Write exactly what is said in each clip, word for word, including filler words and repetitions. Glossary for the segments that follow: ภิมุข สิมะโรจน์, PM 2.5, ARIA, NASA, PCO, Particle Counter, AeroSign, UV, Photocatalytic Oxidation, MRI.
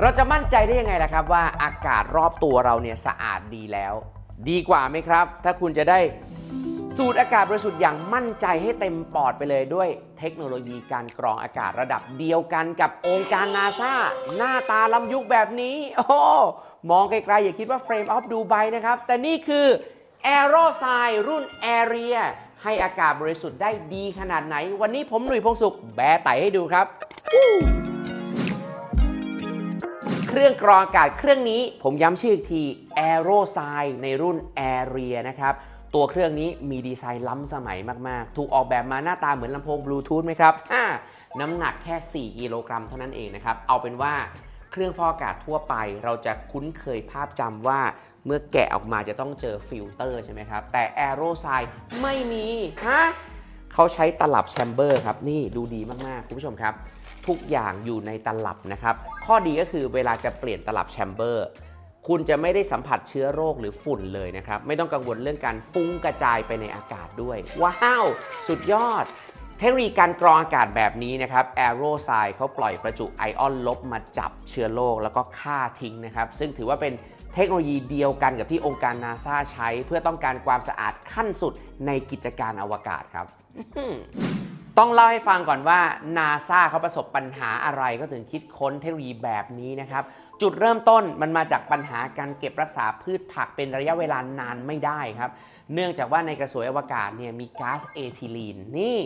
เราจะมั่นใจได้ยังไงล่ะครับว่าอากาศรอบตัวเราเนี่ยสะอาดดีแล้วดีกว่าไหมครับถ้าคุณจะได้สูดอากาศบริสุทธิ์อย่างมั่นใจให้เต็มปอดไปเลยด้วยเทคโนโลยีการกรองอากาศระดับเดียวกันกับองค์การ NASA หน้าตาล้ำยุคแบบนี้โอ้มองไกลๆอย่าคิดว่า Frame of Dubai นะครับแต่นี่คือ AeroSign รุ่น ARIA ให้อากาศบริสุทธิ์ได้ดีขนาดไหนวันนี้ผมหนุ่ยพงศุขแบะไต่ให้ดูครับเครื่องกรองอากาศเครื่องนี้ผมย้ำชื่ออีกที AeroSign ในรุ่น ARIA นะครับตัวเครื่องนี้มีดีไซน์ล้ำสมัยมากๆถูกออกแบบมาหน้าตาเหมือนลำโพงบลูทูธไหมครับน้ำหนักแค่สี่กิโลกรัมเท่านั้นเองนะครับเอาเป็นว่าเครื่องฟอกอากาศทั่วไปเราจะคุ้นเคยภาพจำว่าเมื่อแกะออกมาจะต้องเจอฟิลเตอร์ใช่ไหมครับแต่ AeroSign ไม่มีฮะเขาใช้ตลับแชมเบอร์ครับนี่ดูดีมากๆคุณผู้ชมครับทุกอย่างอยู่ในตลับนะครับข้อดีก็คือเวลาจะเปลี่ยนตลับแชมเบอร์คุณจะไม่ได้สัมผัสเชื้อโรคหรือฝุ่นเลยนะครับไม่ต้องกังวลเรื่องการฟุ้งกระจายไปในอากาศด้วยว้าวสุดยอดเทคโนโลยีการกรองอากาศแบบนี้นะครับ AeroSign เขาปล่อยประจุไอออนลบมาจับเชื้อโรคแล้วก็ฆ่าทิ้งนะครับซึ่งถือว่าเป็นเทคโนโลยีเดียวกันกับที่องค์การ NASA ใช้เพื่อต้องการความสะอาดขั้นสุดในกิจการอวกาศครับ ต้องเล่าให้ฟังก่อนว่า NASA เขาประสบปัญหาอะไรก็ถึงคิดค้นเทคโนโลยีแบบนี้นะครับจุดเริ่มต้นมันมาจากปัญหาการเก็บรักษาพืชผักเป็นระยะเวลานานไม่ได้ครับเนื่องจากว่าในกระสวยอวกาศเนี่ยมีก๊าซเอทิลีนนี่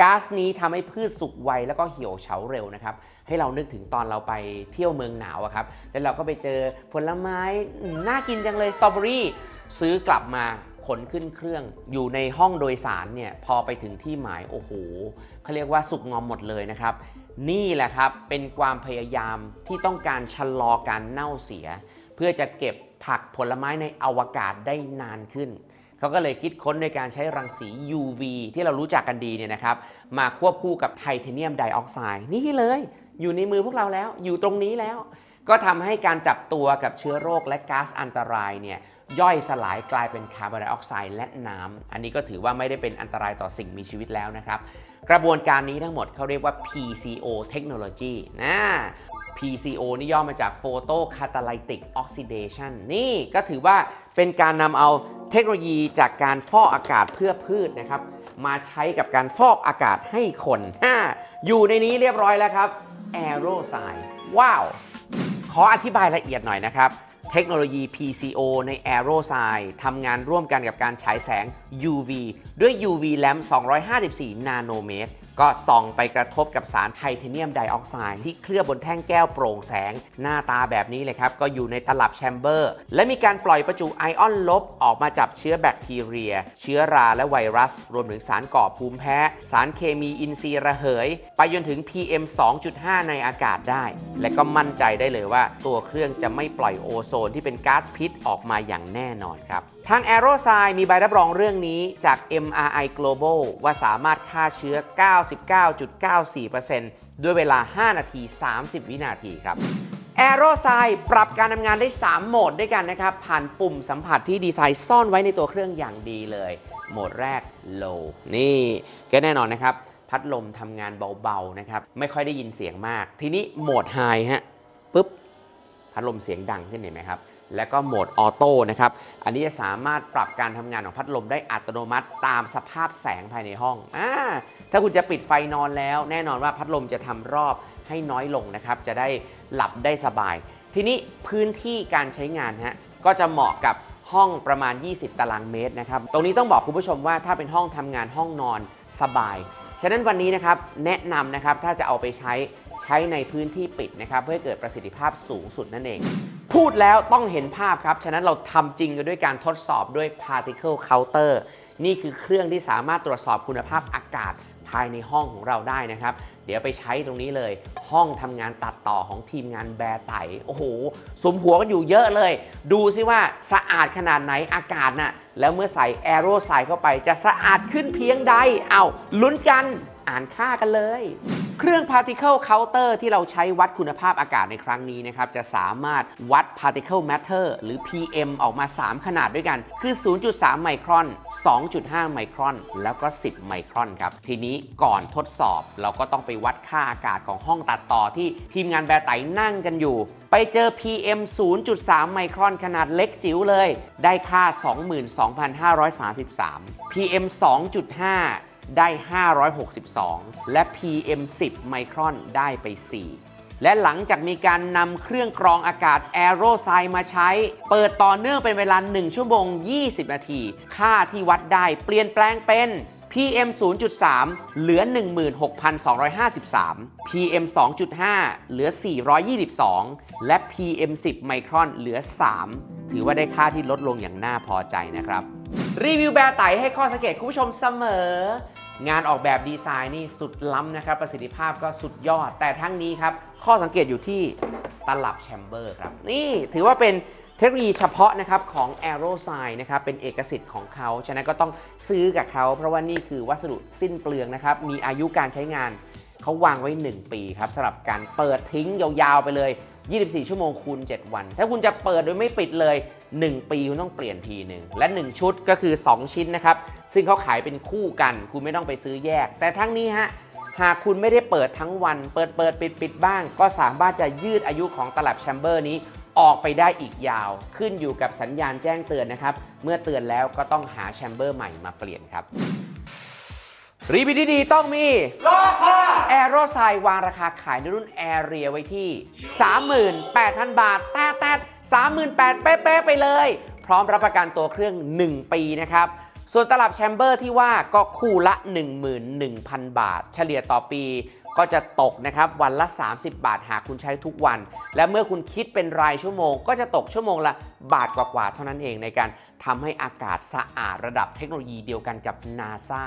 ก๊าซนี้ทำให้พืชสุกไวแล้วก็เหี่ยวเฉาเร็วนะครับให้เรานึกถึงตอนเราไปเที่ยวเมืองหนาวอะครับแล้วเราก็ไปเจอผลไม้น่ากินจังเลยสตรอเบอรี่ซื้อกลับมาขนขึ้นเครื่องอยู่ในห้องโดยสารเนี่ยพอไปถึงที่หมายโอ้โหเขาเรียกว่าสุกงอมหมดเลยนะครับนี่แหละครับเป็นความพยายามที่ต้องการชะลอการเน่าเสียเพื่อจะเก็บผักผลไม้ในอวกาศได้นานขึ้นเขาก็เลยคิดค้นในการใช้รังสี ยู วี ที่เรารู้จักกันดีเนี่ยนะครับมาควบคู่กับไทเทเนียมไดออกไซด์นี่เลยอยู่ในมือพวกเราแล้วอยู่ตรงนี้แล้วก็ทำให้การจับตัวกับเชื้อโรคและก๊าซอันตรายเนี่ยย่อยสลายกลายเป็นคาร์บอนไดออกไซด์และน้ำอันนี้ก็ถือว่าไม่ได้เป็นอันตรายต่อสิ่งมีชีวิตแล้วนะครับกระบวนการนี้ทั้งหมดเขาเรียกว่า พี ซี โอ Technology นะ พี ซี โอ นี่ย่อมาจาก Photocatalytic Oxidation นี่ก็ถือว่าเป็นการนำเอาเทคโนโลยีจากการฟอกอากาศเพื่อพืชนะครับมาใช้กับการฟอกอากาศให้คนอยู่ในนี้เรียบร้อยแล้วครับ AeroSign ว้าวขออธิบายละเอียดหน่อยนะครับเทคโนโลยี พี ซี โอ ใน AeroSign ทำงานร่วมกันกับการฉายแสง ยู วี ด้วย ยู วี แลมป์ สองร้อยห้าสิบสี่ นาโนเมตรก็ส่องไปกระทบกับสารไทเทเนียมไดออกไซด์ที่เคลือบบนแท่งแก้วโปร่งแสงหน้าตาแบบนี้เลยครับก็อยู่ในตลับแชมเบอร์และมีการปล่อยประจุไอออนลบออกมาจับเชื้อแบคทีเรียเชื้อราและไวรัสรวมถึงสารก่อภูมิแพ้สารเคมีอินทรีย์ระเหยไปจนถึง พี เอ็ม สองจุดห้า ในอากาศได้และก็มั่นใจได้เลยว่าตัวเครื่องจะไม่ปล่อยโอโซนที่เป็นก๊าซพิษออกมาอย่างแน่นอนครับทาง AeroSign มีใบรับรองเรื่องนี้จาก เอ็ม อาร์ ไอ Global ว่าสามารถฆ่าเชื้อ เก้าสิบเก้าจุดเก้าสี่เปอร์เซ็นต์ ด้วยเวลาห้านาทีสามสิบวินาทีครับ AeroSign ปรับการทำงานได้สามโหมดด้วยกันนะครับผ่านปุ่มสัมผัสที่ดีไซน์ซ่อนไว้ในตัวเครื่องอย่างดีเลยโหมดแรก Low นี่ก็แน่นอนนะครับพัดลมทำงานเบาๆนะครับไม่ค่อยได้ยินเสียงมากทีนี้โหมด High ฮะปึ๊บพัดลมเสียงดังขึ้นเห็นไหมครับแล้วก็โหมดออโต้นะครับอันนี้จะสามารถปรับการทำงานของพัดลมได้อัตโนมัติตามสภาพแสงภายในห้องอ่าถ้าคุณจะปิดไฟนอนแล้วแน่นอนว่าพัดลมจะทำรอบให้น้อยลงนะครับจะได้หลับได้สบายทีนี้พื้นที่การใช้งานฮะก็จะเหมาะกับห้องประมาณยี่สิบตารางเมตรนะครับตรงนี้ต้องบอกคุณผู้ชมว่าถ้าเป็นห้องทำงานห้องนอนสบายฉะนั้นวันนี้นะครับแนะนำนะครับถ้าจะเอาไปใช้ใช้ในพื้นที่ปิดนะครับเพื่อเกิดประสิทธิภาพสูงสุดนั่นเองพูดแล้วต้องเห็นภาพครับฉะนั้นเราทำจริงกันด้วยการทดสอบด้วย Particle Counter นี่คือเครื่องที่สามารถตรวจสอบคุณภาพอากาศภายในห้องของเราได้นะครับเดี๋ยวไปใช้ตรงนี้เลยห้องทำงานตัดต่อของทีมงานแบร์ไต่โอ้โหสุมหัวกันอยู่เยอะเลยดูซิว่าสะอาดขนาดไหนอากาศน่ะแล้วเมื่อใส่ AeroSign เข้าไปจะสะอาดขึ้นเพียงใดเอาลุ้นกันอ่านค่ากันเลย เครื่อง particle counter ที่เราใช้วัดคุณภาพอากาศในครั้งนี้นะครับจะสามารถวัด particle matter หรือ พี เอ็ม ออกมาสามขนาดด้วยกันคือ ศูนย์จุดสาม ไมครอน สองจุดห้า ไมครอนแล้วก็สิบไมครอนครับทีนี้ก่อนทดสอบเราก็ต้องไปวัดค่าอากาศของห้องตัดต่อที่ทีมงานแบไตนั่งกันอยู่ไปเจอ พี เอ็ม ศูนย์จุดสาม ไมครอนขนาดเล็กจิ๋วเลยได้ค่า สองหมื่นสองพันห้าร้อยสามสิบสาม พี เอ็ม สองจุดห้าได้ห้าร้อยหกสิบสองและ พี เอ็ม สิบ ไมครอนได้ไปสี่และหลังจากมีการนำเครื่องกรองอากาศ AeroSign มาใช้เปิดต่อเนื่องเป็นเวลาหนึ่งชั่วโมงยี่สิบนาทีค่าที่วัดได้เปลี่ยนแปลงเป็น พี เอ็ม ศูนย์จุดสาม เหลือ หนึ่งหมื่นหกพันสองร้อยห้าสิบสาม พี เอ็ม สองจุดห้า เหลือ สี่ร้อยยี่สิบสองและ พี เอ็ม สิบ ไมครอนเหลือสามถือว่าได้ค่าที่ลดลงอย่างน่าพอใจนะครับรีวิวแบไตให้ข้อสังเกตคุณผู้ชมเสมองานออกแบบดีไซน์นี่สุดล้ำนะครับประสิทธิภาพก็สุดยอดแต่ทั้งนี้ครับข้อสังเกตอยู่ที่ตลับแชมเบอร์ครับนี่ถือว่าเป็นเทคโนโลยีเฉพาะนะครับของ AeroSign นะครับเป็นเอกสิทธิ์ของเขาฉะนั้นก็ต้องซื้อกับเขาเพราะว่านี่คือวัสดุสิ้นเปลืองนะครับมีอายุการใช้งานเขาวางไว้หนึ่งปีครับสำหรับการเปิดทิ้งยาวๆไปเลยยี่สิบสี่ชั่วโมงคูณเจ็ดวันถ้าคุณจะเปิดโดยไม่ปิดเลยหนึ่งปีคุณต้องเปลี่ยนทีหนึ่งและหนึ่งชุดก็คือสองชิ้นนะครับซึ่งเขาขายเป็นคู่กันคุณไม่ต้องไปซื้อแยกแต่ทั้งนี้ฮะหากคุณไม่ได้เปิดทั้งวันเปิดเปิดปิดปิดบ้างก็สามารถจะยืดอายุของตลับแชมเบอร์นี้ออกไปได้อีกยาวขึ้นอยู่กับสัญญาณแจ้งเตือนนะครับเมื่อเตือนแล้วก็ต้องหาแชมเบอร์ใหม่มาเปลี่ยนครับรีวิวดีๆต้องมีราคา AeroSign วางราคาขายในรุ่น ARIA ไว้ที่ สามหมื่นแปดพันบาทแต๊ะสามหมื่นแปดพัน เป๊ะๆไปเลยพร้อมรับประกันตัวเครื่องหนึ่งปีนะครับส่วนตลับแชมเบอร์ที่ว่าก็คู่ละ หนึ่งหมื่นหนึ่งพันบาทเฉลี่ยต่อปีก็จะตกนะครับวันละสามสิบบาทหากคุณใช้ทุกวันและเมื่อคุณคิดเป็นรายชั่วโมงก็จะตกชั่วโมงละบาทกว่าๆเท่านั้นเองในการทำให้อากาศสะอาดระดับเทคโนโลยีเดียวกันกับ NASA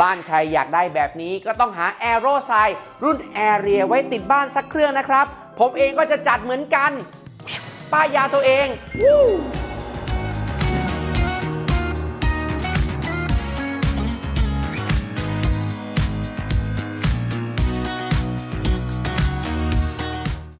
บ้านใครอยากได้แบบนี้ก็ต้องหา AeroSign รุ่น ARIA ไว้ติดบ้านสักเครื่องนะครับผมเองก็จะจัดเหมือนกันป้ายยาตัวเอง